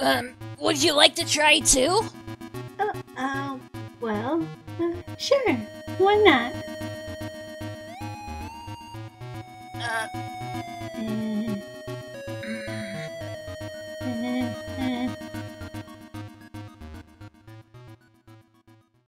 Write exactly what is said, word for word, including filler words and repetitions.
Um, would you like to try too? Uh, uh well, uh, sure. Why not? Uh... Mm.